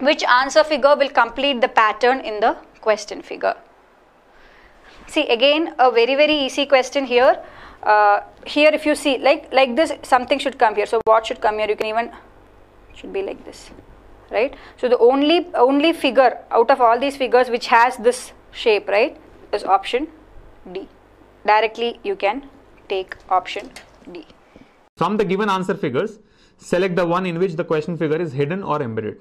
which answer figure will complete the pattern in the question figure. See, again a very, very easy question here. Here if you see like this, something should come here. So what should come here? You can even, should be like this, right? So the only figure out of all these figures which has this shape, right, is option D. Directly you can take option D. From the given answer figures, select the one in which the question figure is hidden or embedded.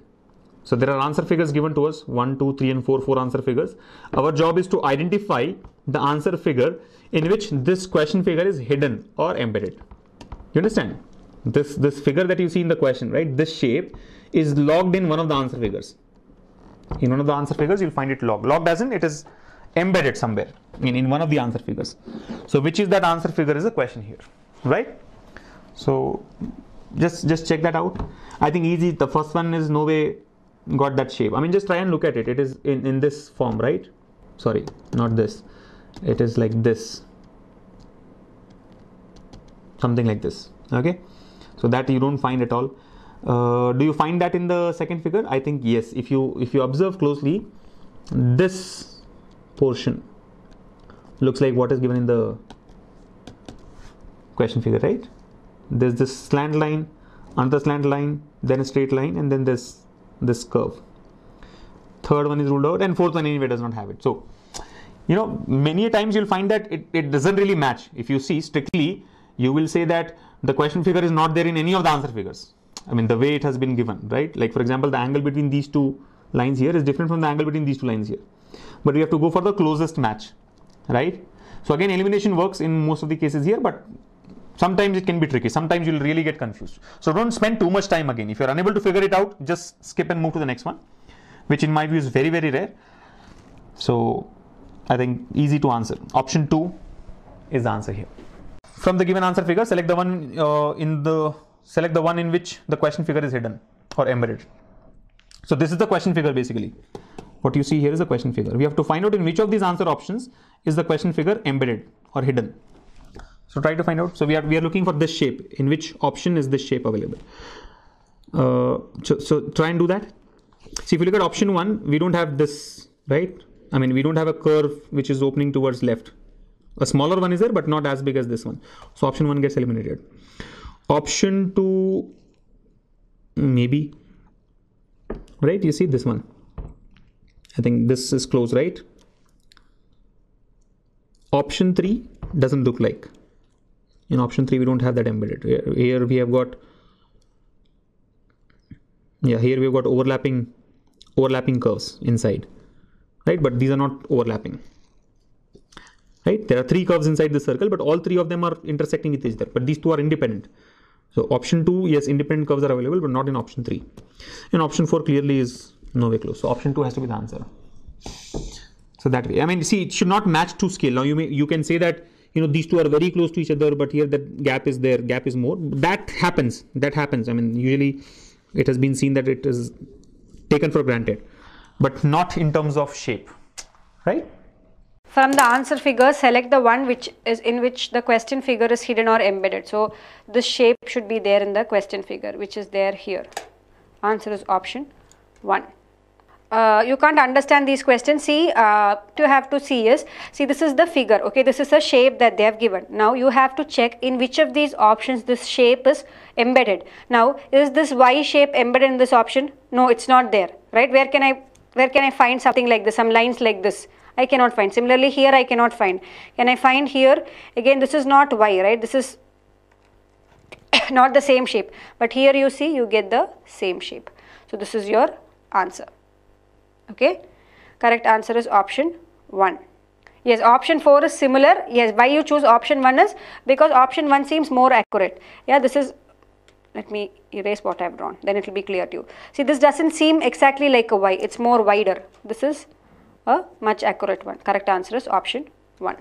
So there are answer figures given to us, 1, 2, 3 and 4, 4 answer figures. Our job is to identify the answer figure in which this question figure is hidden or embedded. You understand? This figure that you see in the question, right? This shape is logged in one of the answer figures. In one of the answer figures, you'll find it logged. Logged as in it is embedded somewhere in one of the answer figures. So which is that answer figure is the question here, right? So just check that out. I think easy. The first one is no way got that shape. I mean, just try and look at it. It is in this form, right? Sorry, not this. It is like this. Something like this. Okay. So that you don't find at all. Do you find that in the second figure? I think yes. If you observe closely, this portion looks like what is given in the question figure, right? There's this slant line, another slant line, then a straight line, and then this curve. Third one is ruled out, and fourth one anyway does not have it. So, you know, many times you'll find that it doesn't really match. If you see strictly, you will say that the question figure is not there in any of the answer figures. I mean, the way it has been given, right? Like, for example, the angle between these two lines here is different from the angle between these two lines here. But we have to go for the closest match, right? So again, elimination works in most of the cases here, but sometimes it can be tricky. Sometimes you'll really get confused. So don't spend too much time again. If you're unable to figure it out, just skip and move to the next one, which in my view is very, very rare. So I think easy to answer. Option 2 is the answer here. From the given answer figure, select the one in which the question figure is hidden or embedded. So this is the question figure basically. What you see here is the question figure. We have to find out in which of these answer options is the question figure embedded or hidden. So try to find out. So we are looking for this shape. In which option is this shape available? So try and do that. See, if you look at option 1, we don't have this, right? I mean, we don't have a curve which is opening towards left. A smaller one is there, but not as big as this one. So option 1 gets eliminated. Option 2, maybe, right? You see this one. I think this is close, right? Option 3 doesn't look like. In option 3, we don't have that embedded. Here we have got, yeah, here we've got overlapping curves inside, right? But these are not overlapping, right? There are 3 curves inside the circle, but all 3 of them are intersecting with each other, but these 2 are independent. So option 2, yes, independent curves are available, but not in option 3. And option 4 clearly is no way close. So option 2 has to be the answer. So that way, I mean, see, it should not match to scale. Now you can say that, you know, these 2 are very close to each other, but here that gap is there, gap is more. That happens. That happens. I mean, usually it has been seen that it is taken for granted, but not in terms of shape, right? From the answer figure, select the one which is in which the question figure is hidden or embedded. So this shape should be there in the question figure, which is there here. Answer is option 1. You can't understand these questions. See, you have to see is, see, this is the figure, okay? This is a shape that they have given. Now you have to check in which of these options this shape is embedded. Now, is this Y shape embedded in this option? No, it's not there, right? Where can I find something like this, some lines like this? I cannot find. Similarly, here I cannot find. Can I find here? Again, this is not Y, right? This is not the same shape. But here you see, you get the same shape. So this is your answer. Okay. Correct answer is option 1. Yes, option 4 is similar. Yes, why you choose option 1 is because option 1 seems more accurate. Yeah, this is, let me erase what I have drawn. Then it will be clear to you. See, this doesn't seem exactly like a Y. It's more wider. This is a much accurate one. Correct answer is option 1.